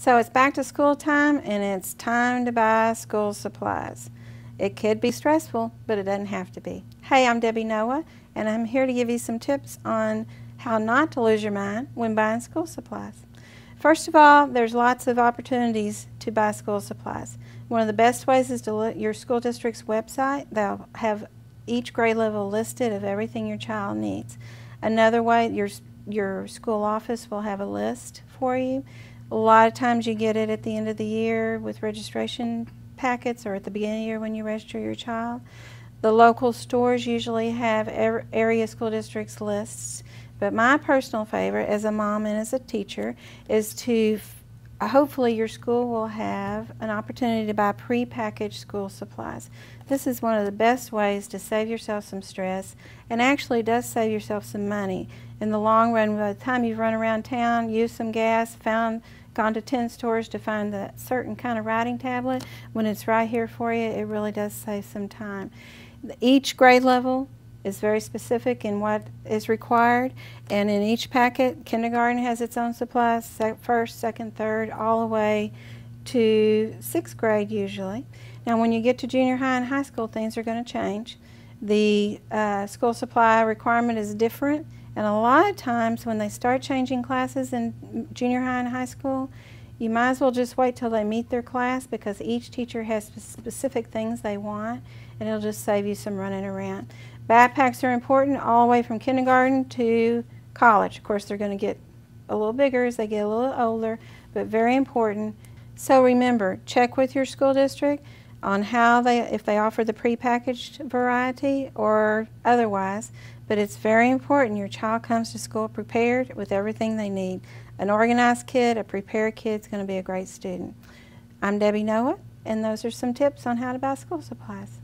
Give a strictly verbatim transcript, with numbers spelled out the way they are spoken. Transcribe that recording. So it's back to school time and it's time to buy school supplies. It could be stressful, but it doesn't have to be. Hey, I'm Debbie Noah and I'm here to give you some tips on how not to lose your mind when buying school supplies. First of all, there's lots of opportunities to buy school supplies. One of the best ways is to look at your school district's website. They'll have each grade level listed of everything your child needs. Another way, your, your school office will have a list for you. A lot of times you get it at the end of the year with registration packets or at the beginning of the year when you register your child. The local stores usually have area school districts lists, but my personal favorite as a mom and as a teacher is to, hopefully your school will have an opportunity to buy pre-packaged school supplies. This is one of the best ways to save yourself some stress and actually does save yourself some money. In the long run, by the time you've run around town, used some gas, found, gone to ten stores to find that certain kind of writing tablet, when it's right here for you, it really does save some time. Each grade level is very specific in what is required, and in each packet, kindergarten has its own supplies, sec first, second, third, all the way to sixth grade usually. Now when you get to junior high and high school, things are going to change. The uh, school supply requirement is different. And a lot of times when they start changing classes in junior high and high school, you might as well just wait till they meet their class, because each teacher has specific things they want, and it'll just save you some running around. Backpacks are important all the way from kindergarten to college. Of course, they're going to get a little bigger as they get a little older, but very important. So remember, check with your school district on how they, if they offer the prepackaged variety or otherwise, but it's very important your child comes to school prepared with everything they need. An organized kid, a prepared kid is going to be a great student. I'm Debbie Noah, and those are some tips on how to buy school supplies.